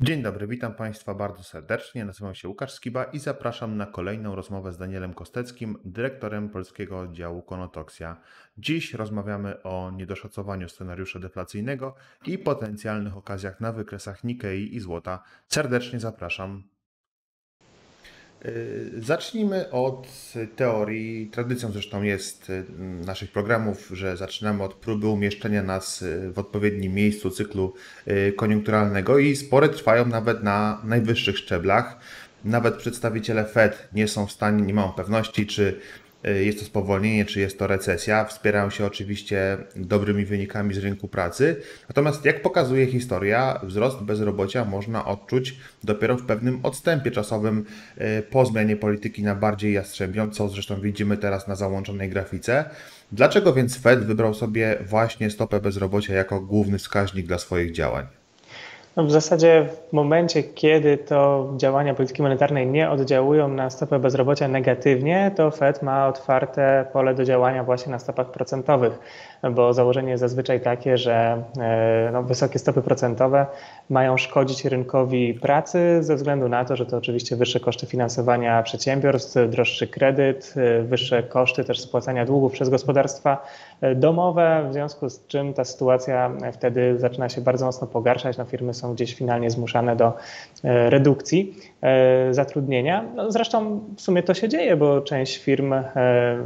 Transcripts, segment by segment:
Dzień dobry, witam Państwa bardzo serdecznie. Nazywam się Łukasz Skiba i zapraszam na kolejną rozmowę z Danielem Kosteckim, dyrektorem polskiego oddziału Conotoxia. Dziś rozmawiamy o niedoszacowaniu scenariusza deflacyjnego i potencjalnych okazjach na wykresach Nikkei i złota. Serdecznie zapraszam. Zacznijmy od teorii. Tradycją zresztą jest naszych programów, że zaczynamy od próby umieszczenia nas w odpowiednim miejscu cyklu koniunkturalnego i spory trwają nawet na najwyższych szczeblach. Nawet przedstawiciele Fed nie są w stanie, nie mają pewności, czy jest to spowolnienie, czy jest to recesja. Wspierają się oczywiście dobrymi wynikami z rynku pracy. Natomiast jak pokazuje historia, wzrost bezrobocia można odczuć dopiero w pewnym odstępie czasowym po zmianie polityki na bardziej jastrzębią, co zresztą widzimy teraz na załączonej grafice. Dlaczego więc Fed wybrał sobie właśnie stopę bezrobocia jako główny wskaźnik dla swoich działań? No w zasadzie w momencie, kiedy to działania polityki monetarnej nie oddziałują na stopę bezrobocia negatywnie, to Fed ma otwarte pole do działania właśnie na stopach procentowych, bo założenie jest zazwyczaj takie, że wysokie stopy procentowe mają szkodzić rynkowi pracy ze względu na to, że to oczywiście wyższe koszty finansowania przedsiębiorstw, droższy kredyt, wyższe koszty też spłacania długów przez gospodarstwa domowe, w związku z czym ta sytuacja wtedy zaczyna się bardzo mocno pogarszać, firmy są gdzieś finalnie zmuszane do redukcji zatrudnienia. No zresztą w sumie to się dzieje, bo część firm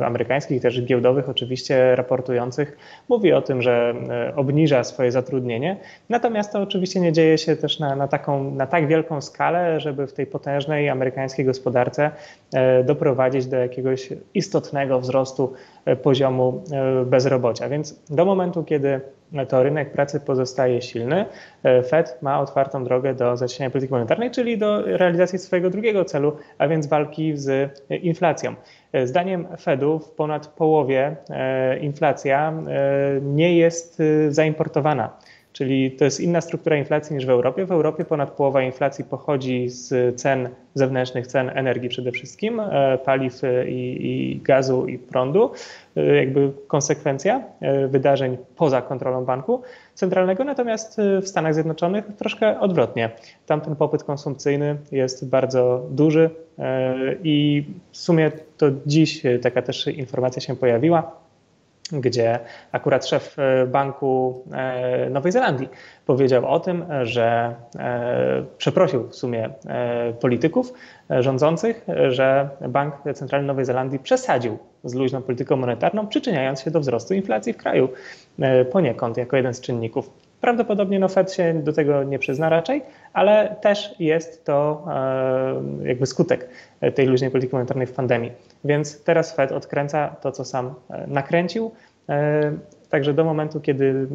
amerykańskich, też giełdowych oczywiście raportujących, mówi o tym, że obniża swoje zatrudnienie. Natomiast to oczywiście nie dzieje się też na tak wielką skalę, żeby w tej potężnej amerykańskiej gospodarce doprowadzić do jakiegoś istotnego wzrostu poziomu bezrobocia. Więc do momentu, kiedy to rynek pracy pozostaje silny, Fed ma otwartą drogę do zacieśnienia polityki monetarnej, czyli do realizacji swojego drugiego celu, a więc walki z inflacją. Zdaniem Fedu w ponad połowie inflacja nie jest zaimportowana. Czyli to jest inna struktura inflacji niż w Europie. W Europie ponad połowa inflacji pochodzi z cen zewnętrznych, cen energii przede wszystkim, paliw i gazu i prądu, jakby konsekwencja wydarzeń poza kontrolą banku centralnego. Natomiast w Stanach Zjednoczonych troszkę odwrotnie. Tam ten popyt konsumpcyjny jest bardzo duży i w sumie to dziś taka też informacja się pojawiła, gdzie akurat szef Banku Nowej Zelandii powiedział o tym, że przeprosił w sumie polityków rządzących, że Bank Centralny Nowej Zelandii przesadził z luźną polityką monetarną, przyczyniając się do wzrostu inflacji w kraju poniekąd jako jeden z czynników. Prawdopodobnie Fed się do tego nie przyzna raczej, ale też jest to jakby skutek tej luźnej polityki monetarnej w pandemii. Więc teraz Fed odkręca to, co sam nakręcił. Także do momentu, kiedy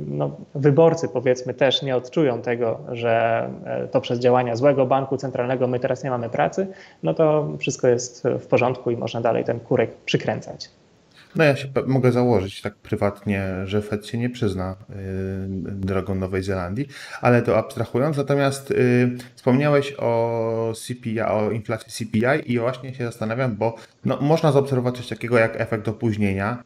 wyborcy powiedzmy też nie odczują tego, że to przez działania złego banku centralnego my teraz nie mamy pracy, no to wszystko jest w porządku i można dalej ten kurek przykręcać. No ja się mogę założyć tak prywatnie, że Fed się nie przyzna drogą Nowej Zelandii, ale to abstrahując. Natomiast wspomniałeś o CPI, o inflacji CPI i właśnie się zastanawiam, bo można zaobserwować coś takiego jak efekt opóźnienia.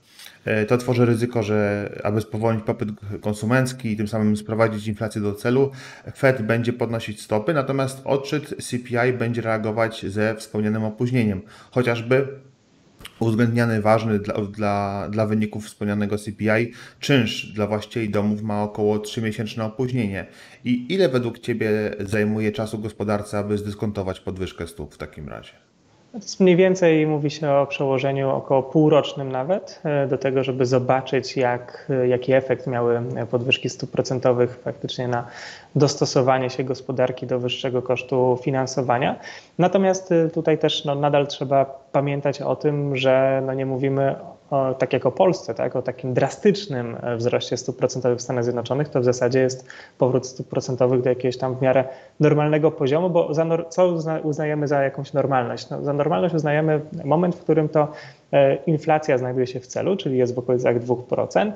To tworzy ryzyko, że aby spowolnić popyt konsumencki i tym samym sprowadzić inflację do celu, Fed będzie podnosić stopy, natomiast odczyt CPI będzie reagować ze wspomnianym opóźnieniem, chociażby uwzględniany ważny dla wyników wspomnianego CPI czynsz dla właścicieli domów ma około 3-miesięczne opóźnienie. I ile według Ciebie zajmuje czasu gospodarce, aby zdyskontować podwyżkę stóp w takim razie? Mniej więcej mówi się o przełożeniu około półrocznym nawet do tego, żeby zobaczyć jaki efekt miały podwyżki stóp procentowych faktycznie na dostosowanie się gospodarki do wyższego kosztu finansowania. Natomiast tutaj też nadal trzeba pamiętać o tym, że nie mówimy tak jak o Polsce, o takim drastycznym wzroście stóp procentowych w Stanach Zjednoczonych, to w zasadzie jest powrót stóp procentowych do jakiegoś tam w miarę normalnego poziomu, bo co uznajemy za jakąś normalność? Za normalność uznajemy moment, w którym to inflacja znajduje się w celu, czyli jest w okolicach 2%,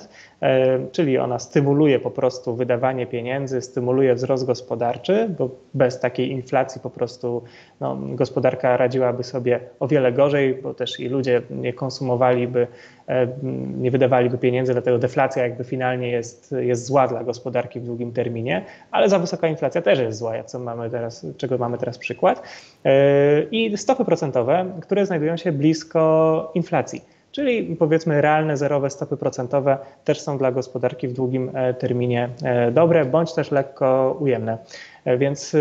czyli ona stymuluje po prostu wydawanie pieniędzy, stymuluje wzrost gospodarczy, bo bez takiej inflacji po prostu gospodarka radziłaby sobie o wiele gorzej, bo też i ludzie nie konsumowaliby nie wydawali go pieniędzy, dlatego deflacja jakby finalnie jest zła dla gospodarki w długim terminie, ale za wysoka inflacja też jest zła, czego mamy teraz przykład. I stopy procentowe, które znajdują się blisko inflacji, czyli powiedzmy realne, zerowe stopy procentowe też są dla gospodarki w długim terminie dobre, bądź też lekko ujemne. Więc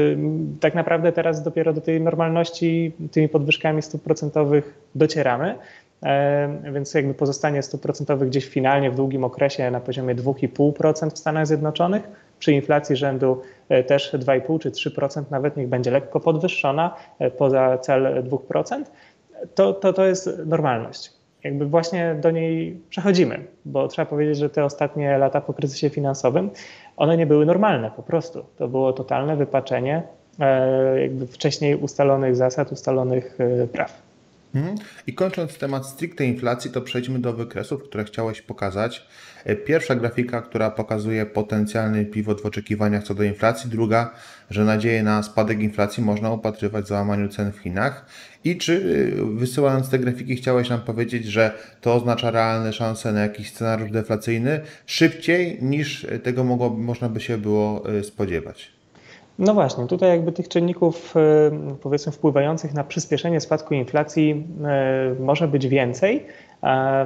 tak naprawdę teraz dopiero do tej normalności tymi podwyżkami stóp procentowych docieramy, więc jakby pozostanie stóp procentowych gdzieś finalnie w długim okresie na poziomie 2,5% w Stanach Zjednoczonych, przy inflacji rzędu też 2,5 czy 3% nawet, niech będzie lekko podwyższona poza cel 2%, to jest normalność. Jakby właśnie do niej przechodzimy, bo trzeba powiedzieć, że te ostatnie lata po kryzysie finansowym, one nie były normalne po prostu. To było totalne wypaczenie jakby wcześniej ustalonych zasad, ustalonych praw. I kończąc temat stricte inflacji, to przejdźmy do wykresów, które chciałeś pokazać. Pierwsza grafika, która pokazuje potencjalny pivot w oczekiwaniach co do inflacji. Druga, że nadzieję na spadek inflacji można upatrywać w załamaniu cen w Chinach. I czy wysyłając te grafiki chciałeś nam powiedzieć, że to oznacza realne szanse na jakiś scenariusz deflacyjny szybciej niż tego można by się było spodziewać? No właśnie, tutaj jakby tych czynników powiedzmy wpływających na przyspieszenie spadku inflacji może być więcej.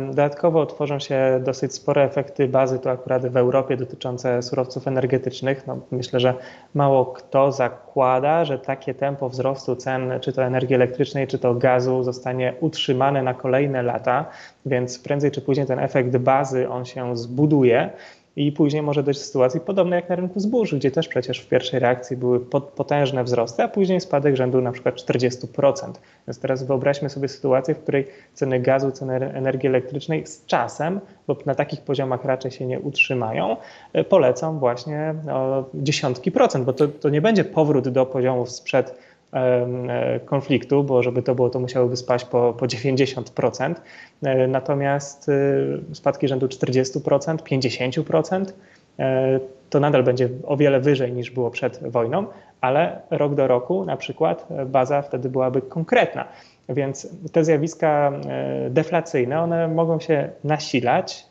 Dodatkowo tworzą się dosyć spore efekty bazy, to akurat w Europie dotyczące surowców energetycznych. No, myślę, że mało kto zakłada, że takie tempo wzrostu cen, czy to energii elektrycznej, czy to gazu, zostanie utrzymane na kolejne lata, więc prędzej czy później ten efekt bazy on się zbuduje. I później może dojść do sytuacji podobnej jak na rynku zbóż, gdzie też przecież w pierwszej reakcji były potężne wzrosty, a później spadek rzędu na przykład 40%. Więc teraz wyobraźmy sobie sytuację, w której ceny gazu, ceny energii elektrycznej z czasem, bo na takich poziomach raczej się nie utrzymają, polecą właśnie o dziesiątki procent, bo to nie będzie powrót do poziomów sprzed konfliktu, bo żeby to było, to musiałoby spaść po 90%. Natomiast spadki rzędu 40%, 50% to nadal będzie o wiele wyżej niż było przed wojną, ale rok do roku na przykład baza wtedy byłaby konkretna. Więc te zjawiska deflacyjne, one mogą się nasilać,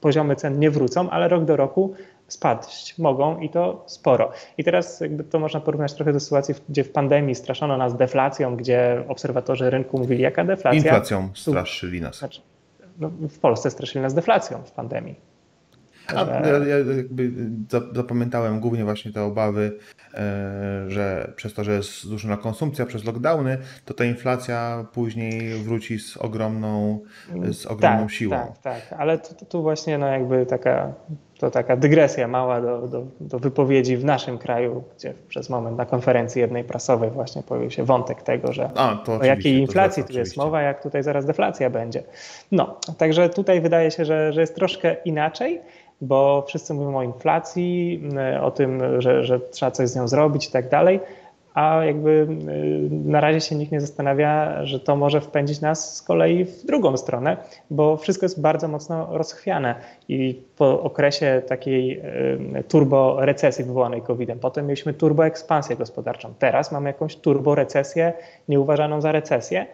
poziomy cen nie wrócą, ale rok do roku spaść mogą i to sporo. I teraz jakby to można porównać trochę do sytuacji, gdzie w pandemii straszono nas deflacją, gdzie obserwatorzy rynku mówili, jaka deflacja. Inflacją straszyli nas. Znaczy, no, w Polsce straszyli nas deflacją w pandemii. Ja jakby zapamiętałem głównie właśnie te obawy, że przez to, że jest zduszona konsumpcja, przez lockdowny, to ta inflacja później wróci z ogromną siłą. Tak, ale tu właśnie no jakby taka dygresja mała do wypowiedzi w naszym kraju, gdzie przez moment na konferencji jednej prasowej właśnie pojawił się wątek tego, że o jakiej inflacji tu jest mowa, jak tutaj zaraz deflacja będzie. No, także tutaj wydaje się, że jest troszkę inaczej, bo wszyscy mówią o inflacji, o tym, że trzeba coś z nią zrobić i tak dalej, a jakby na razie się nikt nie zastanawia, że to może wpędzić nas z kolei w drugą stronę, bo wszystko jest bardzo mocno rozchwiane i po okresie takiej turborecesji wywołanej COVID-em, potem mieliśmy turboekspansję gospodarczą, teraz mamy jakąś turborecesję nieuważaną za recesję,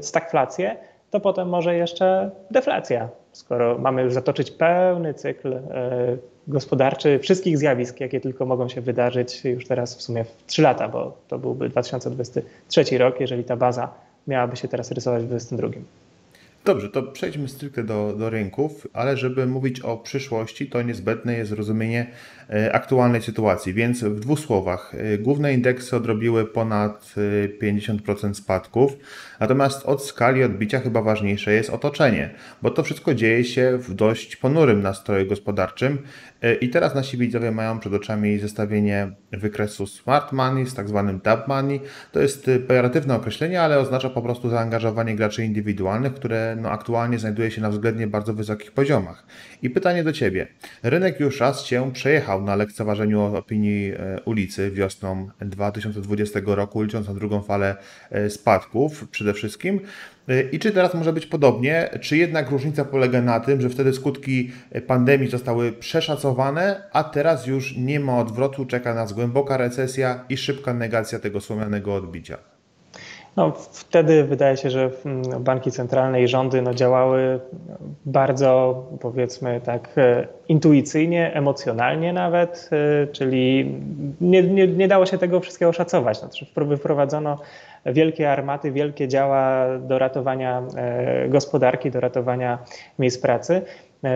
stagflację, to potem może jeszcze deflacja, skoro mamy już zatoczyć pełny cykl gospodarczy wszystkich zjawisk, jakie tylko mogą się wydarzyć już teraz w sumie w 3 lata, bo to byłby 2023 rok, jeżeli ta baza miałaby się teraz rysować w 2022. Dobrze, to przejdźmy stricte do rynków, ale żeby mówić o przyszłości, to niezbędne jest zrozumienie aktualnej sytuacji. Więc w 2 słowach, główne indeksy odrobiły ponad 50% spadków, natomiast od skali odbicia chyba ważniejsze jest otoczenie, bo to wszystko dzieje się w dość ponurym nastroju gospodarczym i teraz nasi widzowie mają przed oczami zestawienie wykresu smart money z tak zwanym tap money. To jest pejoratywne określenie, ale oznacza po prostu zaangażowanie graczy indywidualnych, które aktualnie znajduje się na względnie bardzo wysokich poziomach. I pytanie do Ciebie. Rynek już raz się przejechał na lekceważeniu opinii ulicy wiosną 2020 roku, licząc na drugą falę spadków przede wszystkim. I czy teraz może być podobnie? Czy jednak różnica polega na tym, że wtedy skutki pandemii zostały przeszacowane, a teraz już nie ma odwrotu, czeka nas głęboka recesja i szybka negacja tego słomianego odbicia? No, wtedy wydaje się, że banki centralne i rządy działały bardzo, powiedzmy tak, intuicyjnie, emocjonalnie nawet, czyli nie dało się tego wszystkiego szacować. Znaczy, wprowadzono wielkie armaty, wielkie działa do ratowania gospodarki, do ratowania miejsc pracy,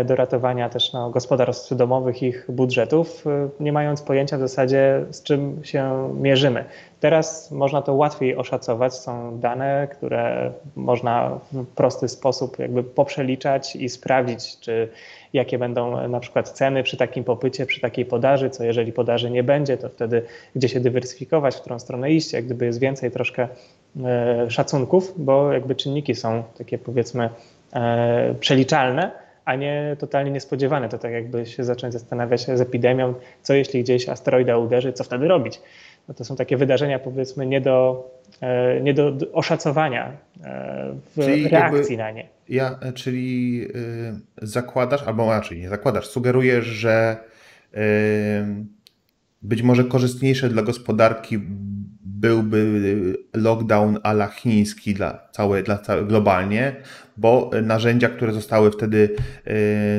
do ratowania też gospodarstw domowych, ich budżetów, nie mając pojęcia w zasadzie, z czym się mierzymy. Teraz można to łatwiej oszacować, są dane, które można w prosty sposób poprzeliczać i sprawdzić, czy jakie będą na przykład ceny przy takim popycie, przy takiej podaży, co jeżeli podaży nie będzie, to wtedy gdzie się dywersyfikować, w którą stronę iść, jak gdyby jest więcej troszkę szacunków, bo czynniki są takie, powiedzmy, przeliczalne, a nie totalnie niespodziewane. To tak jakby się zacząć zastanawiać z epidemią, co jeśli gdzieś asteroida uderzy, co wtedy robić. No to są takie wydarzenia, powiedzmy, nie do oszacowania w reakcji na nie. Czyli zakładasz, albo raczej nie zakładasz, sugerujesz, że być może korzystniejsze dla gospodarki byłby lockdown à la chiński dla globalnie, bo narzędzia, które zostały wtedy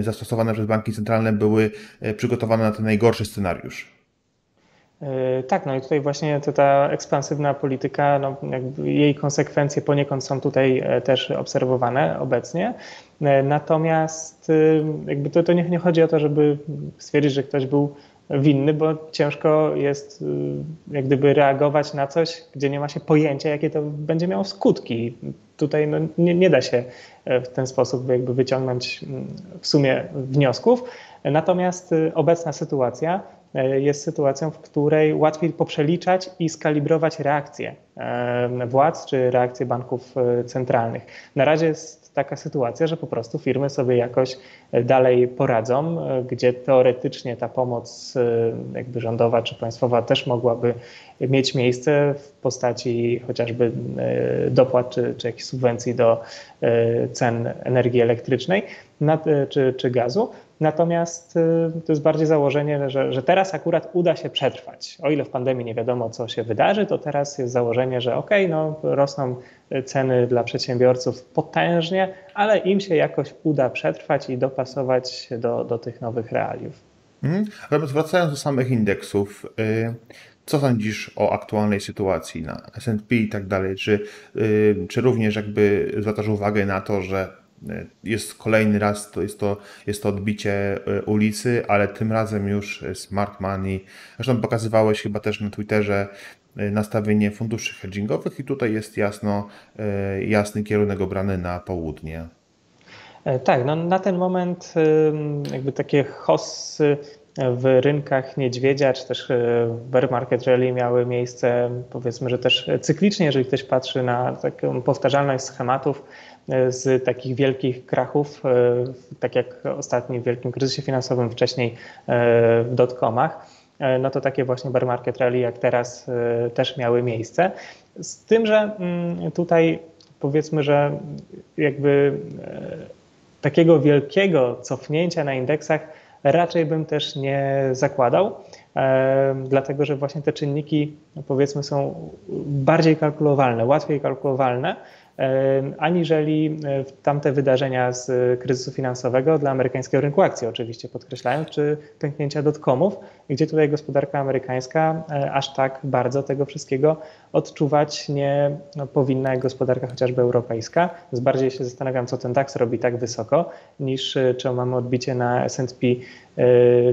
zastosowane przez banki centralne, były przygotowane na ten najgorszy scenariusz. Tak, no i tutaj właśnie ta ekspansywna polityka, jej konsekwencje poniekąd są tutaj też obserwowane obecnie. Natomiast to nie chodzi o to, żeby stwierdzić, że ktoś był winny, bo ciężko jest reagować na coś, gdzie nie ma się pojęcia, jakie to będzie miało skutki. Tutaj nie da się w ten sposób wyciągnąć w sumie wniosków. Natomiast obecna sytuacja jest sytuacją, w której łatwiej poprzeliczać i skalibrować reakcje władz czy reakcje banków centralnych. Na razie jest taka sytuacja, że po prostu firmy sobie jakoś dalej poradzą, gdzie teoretycznie ta pomoc rządowa czy państwowa też mogłaby mieć miejsce w postaci chociażby dopłat czy jakichś subwencji do cen energii elektrycznej czy gazu. Natomiast to jest bardziej założenie, że teraz akurat uda się przetrwać. O ile w pandemii nie wiadomo, co się wydarzy, to teraz jest założenie, że rosną ceny dla przedsiębiorców potężnie, ale im się jakoś uda przetrwać i dopasować się do tych nowych realiów. Natomiast wracając do samych indeksów, co sądzisz o aktualnej sytuacji na S&P i tak dalej? Czy również zwracasz uwagę na to, że jest kolejny raz, to jest to odbicie ulicy, ale tym razem już smart money. Zresztą pokazywałeś chyba też na Twitterze nastawienie funduszy hedgingowych i tutaj jest jasny kierunek obrany na południe. Tak, na ten moment takie hossy w rynkach niedźwiedzia czy też bear market rally miały miejsce, powiedzmy, że też cyklicznie, jeżeli ktoś patrzy na taką powtarzalność schematów z takich wielkich krachów, tak jak ostatni w wielkim kryzysie finansowym, wcześniej w dotcomach, no to takie właśnie bear market rally jak teraz też miały miejsce. Z tym, że tutaj powiedzmy, że takiego wielkiego cofnięcia na indeksach raczej bym też nie zakładał, dlatego że właśnie te czynniki, powiedzmy, są bardziej kalkulowalne, łatwiej kalkulowalne, aniżeli tamte wydarzenia z kryzysu finansowego dla amerykańskiego rynku akcji, oczywiście podkreślając, czy pęknięcia dotcomów, gdzie tutaj gospodarka amerykańska aż tak bardzo tego wszystkiego odczuwać nie powinna jak gospodarka chociażby europejska. Bardziej się zastanawiam, co ten DAX robi tak wysoko, niż czy mamy odbicie na S&P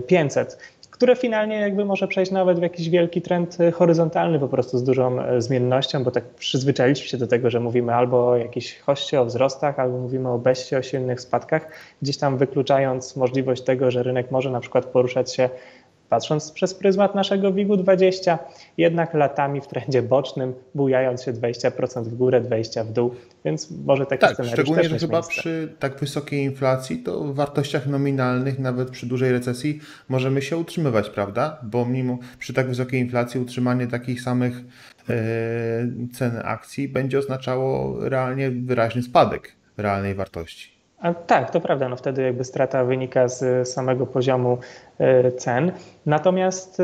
500. Które finalnie może przejść nawet w jakiś wielki trend horyzontalny po prostu z dużą zmiennością, bo tak przyzwyczailiśmy się do tego, że mówimy albo o jakichś hoście, o wzrostach, albo mówimy o beście, o silnych spadkach, gdzieś tam wykluczając możliwość tego, że rynek może na przykład poruszać się, patrząc przez pryzmat naszego WIG-20, jednak latami w trendzie bocznym, bujając się 20% w górę, 20% w dół, więc może taki scenariusz też szczególnie, że chyba przy tak wysokiej inflacji, to w wartościach nominalnych, nawet przy dużej recesji, możemy się utrzymywać, prawda? Bo przy tak wysokiej inflacji utrzymanie takich samych cen akcji będzie oznaczało realnie wyraźny spadek realnej wartości. A tak, to prawda, wtedy strata wynika z samego poziomu cen. Natomiast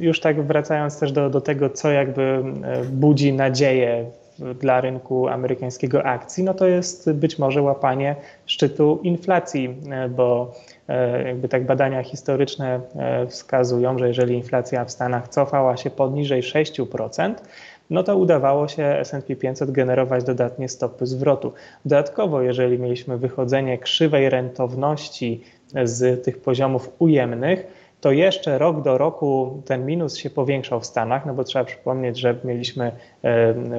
już tak wracając też do tego, co budzi nadzieję dla rynku amerykańskiego akcji, no to jest być może łapanie szczytu inflacji, bo jakby tak badania historyczne wskazują, że jeżeli inflacja w Stanach cofała się poniżej 6%, no to udawało się S&P 500 generować dodatnie stopy zwrotu. Dodatkowo, jeżeli mieliśmy wychodzenie krzywej rentowności z tych poziomów ujemnych, to jeszcze rok do roku ten minus się powiększał w Stanach, no bo trzeba przypomnieć, że mieliśmy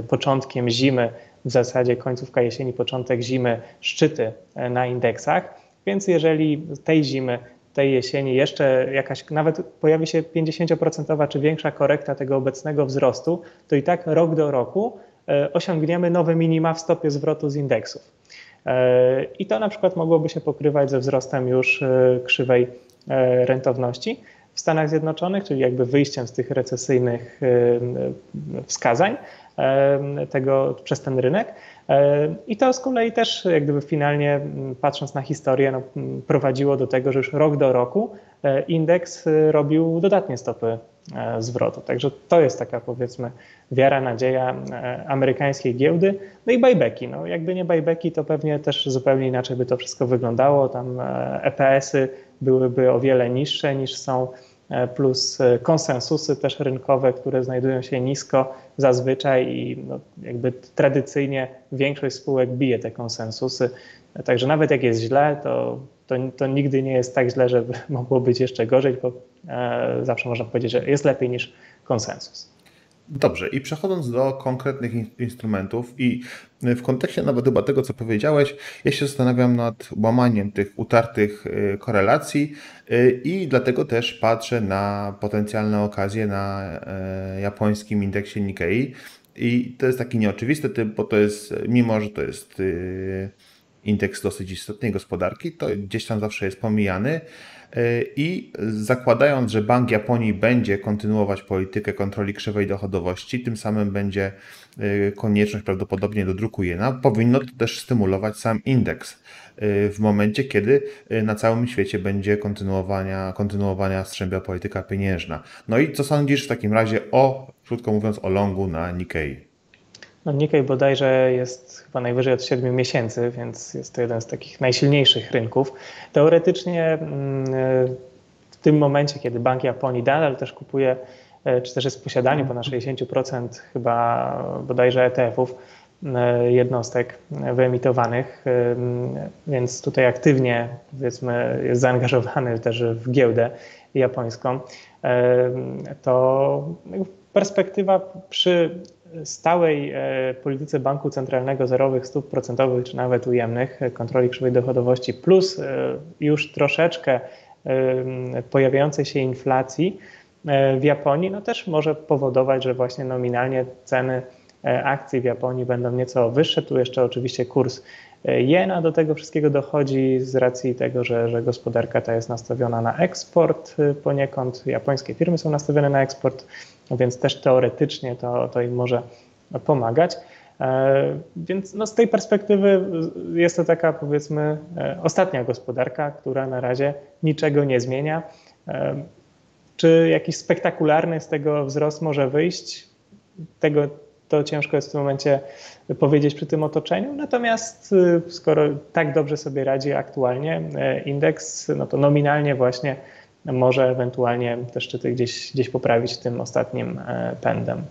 początkiem zimy, w zasadzie końcówka jesieni, początek zimy, szczyty na indeksach, więc jeżeli tej zimy, tej jesieni jeszcze jakaś, nawet pojawi się 50% czy większa korekta tego obecnego wzrostu, to i tak rok do roku osiągniemy nowe minima w stopie zwrotu z indeksów. I to na przykład mogłoby się pokrywać ze wzrostem już krzywej rentowności w Stanach Zjednoczonych, czyli jakby wyjściem z tych recesyjnych wskazań tego, przez ten rynek. I to z kolei też jak gdyby finalnie, patrząc na historię, no, prowadziło do tego, że już rok do roku indeks robił dodatnie stopy zwrotu. Także to jest taka, powiedzmy, wiara, nadzieja amerykańskiej giełdy. No i buybacki. No, jakby nie buybacki, to pewnie też zupełnie inaczej by to wszystko wyglądało. Tam EPS-y byłyby o wiele niższe niż są, plus konsensusy też rynkowe, które znajdują się nisko zazwyczaj i no, jakby tradycyjnie większość spółek bije te konsensusy. Także nawet jak jest źle, to nigdy nie jest tak źle, żeby mogło być jeszcze gorzej, bo zawsze można powiedzieć, że jest lepiej niż konsensus. Dobrze, i przechodząc do konkretnych instrumentów i w kontekście nawet chyba tego, co powiedziałeś, ja się zastanawiam nad łamaniem tych utartych korelacji i dlatego też patrzę na potencjalne okazje na japońskim indeksie Nikkei i to jest taki nieoczywisty typ, bo to jest, mimo że to jest indeks dosyć istotnej gospodarki, to gdzieś tam zawsze jest pomijany. I zakładając, że Bank Japonii będzie kontynuować politykę kontroli krzywej dochodowości, tym samym będzie konieczność prawdopodobnie dodruku jena, powinno to też stymulować sam indeks w momencie, kiedy na całym świecie będzie kontynuowania strzępia polityka pieniężna. No i co sądzisz w takim razie o, krótko mówiąc, o longu na Nikkei? No, Nikkei bodajże jest chyba najwyżej od 7 miesięcy, więc jest to jeden z takich najsilniejszych rynków. Teoretycznie w tym momencie, kiedy Bank Japonii nadal też kupuje, czy też jest w posiadaniu ponad 60% chyba bodajże ETF-ów, jednostek wyemitowanych, więc tutaj aktywnie, powiedzmy, jest zaangażowany też w giełdę japońską, to perspektywa przy stałej polityce banku centralnego zerowych stóp procentowych czy nawet ujemnych, kontroli krzywej dochodowości plus już troszeczkę pojawiającej się inflacji w Japonii, no też może powodować, że właśnie nominalnie ceny akcji w Japonii będą nieco wyższe. Tu jeszcze oczywiście kurs jena do tego wszystkiego dochodzi z racji tego, że gospodarka ta jest nastawiona na eksport poniekąd, japońskie firmy są nastawione na eksport, więc też teoretycznie to im może pomagać. Więc no z tej perspektywy jest to taka, powiedzmy, ostatnia gospodarka, która na razie niczego nie zmienia. Czy jakiś spektakularny z tego wzrost może wyjść? To ciężko jest w tym momencie powiedzieć przy tym otoczeniu, natomiast skoro tak dobrze sobie radzi aktualnie indeks, no to nominalnie właśnie może ewentualnie te szczyty gdzieś poprawić tym ostatnim pędem.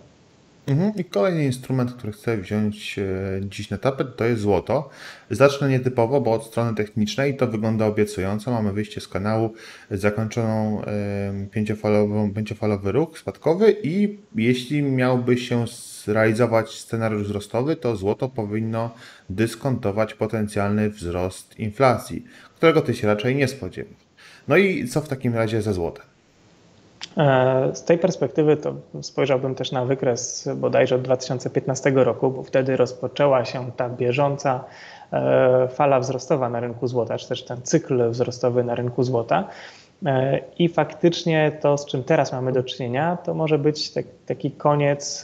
I kolejny instrument, który chcę wziąć dziś na tapet, to jest złoto. Zacznę nietypowo, bo od strony technicznej to wygląda obiecująco. Mamy wyjście z kanału, zakończoną pięciofalowy ruch spadkowy i jeśli miałby się zrealizować scenariusz wzrostowy, to złoto powinno dyskontować potencjalny wzrost inflacji, którego ty się raczej nie spodziewasz. No i co w takim razie ze złotem? Z tej perspektywy to spojrzałbym też na wykres bodajże od 2015 roku, bo wtedy rozpoczęła się ta bieżąca fala wzrostowa na rynku złota, czy też ten cykl wzrostowy na rynku złota. I faktycznie to, z czym teraz mamy do czynienia, to może być taki koniec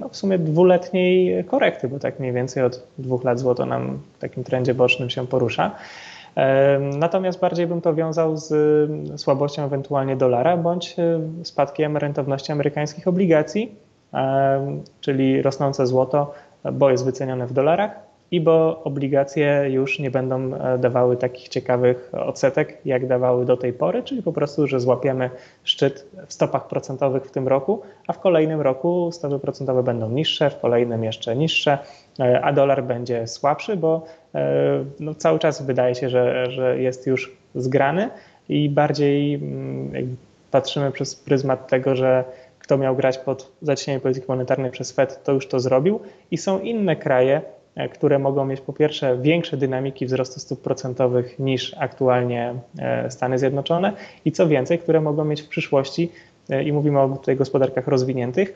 no w sumie dwuletniej korekty, bo tak mniej więcej od 2 lat złoto nam w takim trendzie bocznym się porusza. Natomiast bardziej bym to wiązał z słabością ewentualnie dolara bądź spadkiem rentowności amerykańskich obligacji, czyli rosnące złoto bo jest wycenione w dolarach i bo obligacje już nie będą dawały takich ciekawych odsetek, jak dawały do tej pory, czyli po prostu, że złapiemy szczyt w stopach procentowych w tym roku, a w kolejnym roku stopy procentowe będą niższe, w kolejnym jeszcze niższe, a dolar będzie słabszy, bo no, cały czas wydaje się, że jest już zgrany i bardziej patrzymy przez pryzmat tego, że kto miał grać pod zaciśnienie polityki monetarnej przez Fed, to już to zrobił i są inne kraje, które mogą mieć po pierwsze większe dynamiki wzrostu stóp procentowych niż aktualnie Stany Zjednoczone i co więcej, które mogą mieć w przyszłości, i mówimy o tutaj gospodarkach rozwiniętych,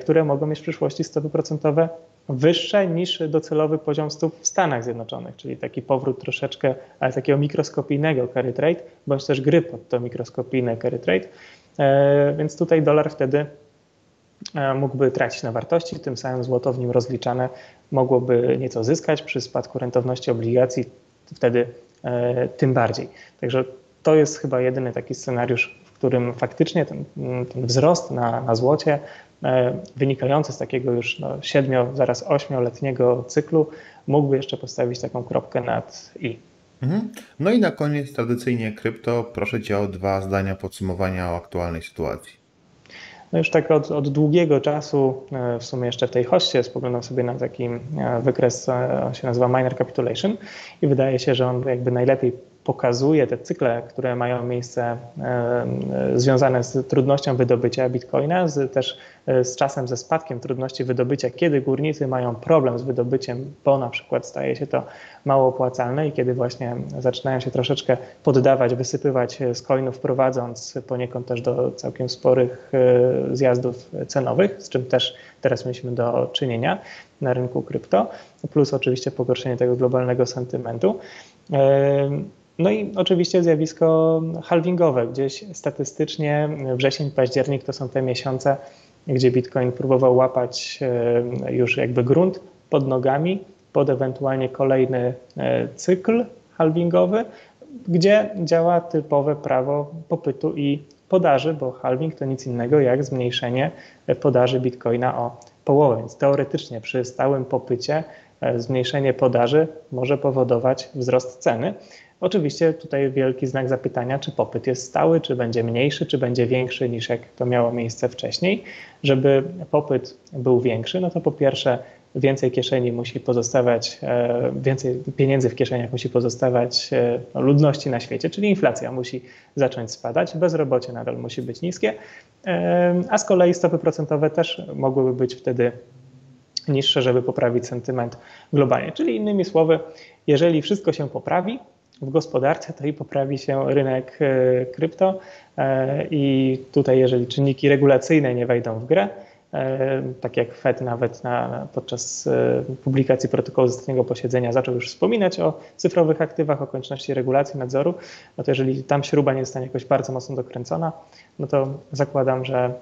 które mogą mieć w przyszłości stopy procentowe wyższe niż docelowy poziom stóp w Stanach Zjednoczonych, czyli taki powrót troszeczkę, ale takiego mikroskopijnego carry trade, bądź też gry pod to mikroskopijne carry trade, więc tutaj dolar wtedy mógłby tracić na wartości, tym samym złoto w nim rozliczane mogłoby nieco zyskać przy spadku rentowności obligacji, wtedy tym bardziej. Także to jest chyba jedyny taki scenariusz, w którym faktycznie ten wzrost na złocie wynikający z takiego już 7-8-letniego cyklu mógłby jeszcze postawić taką kropkę nad i. No i na koniec tradycyjnie krypto. Proszę Cię o dwa zdania podsumowania o aktualnej sytuacji. No już tak od długiego czasu, w sumie jeszcze w tej hoście, spoglądam sobie na taki wykres, on się nazywa Miner Capitulation i wydaje się, że on jakby najlepiej pokazuje te cykle, które mają miejsce związane z trudnością wydobycia bitcoina, też z czasem ze spadkiem trudności wydobycia, kiedy górnicy mają problem z wydobyciem, bo na przykład staje się to mało opłacalne i kiedy właśnie zaczynają się troszeczkę poddawać, wysypywać z coinów, prowadząc poniekąd też do całkiem sporych zjazdów cenowych, z czym też teraz mieliśmy do czynienia na rynku krypto, plus oczywiście pogorszenie tego globalnego sentymentu. No i oczywiście zjawisko halvingowe, gdzieś statystycznie wrzesień, październik to są te miesiące, gdzie Bitcoin próbował łapać już jakby grunt pod nogami, pod ewentualnie kolejny cykl halvingowy, gdzie działa typowe prawo popytu i podaży, bo halving to nic innego jak zmniejszenie podaży Bitcoina o połowę, więc teoretycznie przy stałym popycie zmniejszenie podaży może powodować wzrost ceny. Oczywiście tutaj wielki znak zapytania, czy popyt jest stały, czy będzie mniejszy, czy będzie większy niż jak to miało miejsce wcześniej. Żeby popyt był większy, no to po pierwsze więcej kieszeni musi pozostawać, więcej pieniędzy w kieszeniach musi pozostawać ludności na świecie, czyli inflacja musi zacząć spadać, bezrobocie nadal musi być niskie, a z kolei stopy procentowe też mogłyby być wtedy niższe, żeby poprawić sentyment globalnie. Czyli innymi słowy, jeżeli wszystko się poprawi w gospodarce, to i poprawi się rynek krypto i tutaj jeżeli czynniki regulacyjne nie wejdą w grę, tak jak Fed nawet podczas publikacji protokołu z ostatniego posiedzenia zaczął już wspominać o cyfrowych aktywach, o konieczności regulacji, nadzoru, no to jeżeli tam śruba nie zostanie jakoś bardzo mocno dokręcona, no to zakładam, że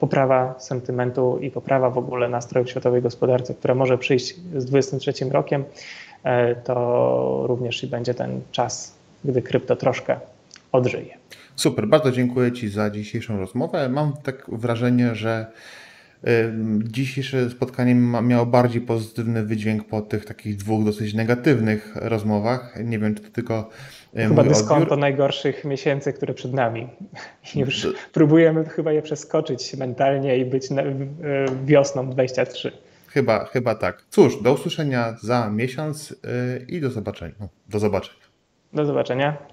poprawa sentymentu i poprawa w ogóle nastrojów w światowej gospodarce, która może przyjść z 2023 rokiem, to również i będzie ten czas, gdy krypto troszkę odżyje. Super, bardzo dziękuję Ci za dzisiejszą rozmowę. Mam tak wrażenie, że dzisiejsze spotkanie miało bardziej pozytywny wydźwięk po tych takich dwóch dosyć negatywnych rozmowach. Nie wiem, czy to tylko chyba dyskonto najgorszych miesięcy, które przed nami. Już próbujemy chyba je przeskoczyć mentalnie i być wiosną 23. Chyba tak. Cóż, do usłyszenia za miesiąc i do zobaczenia. Do zobaczenia.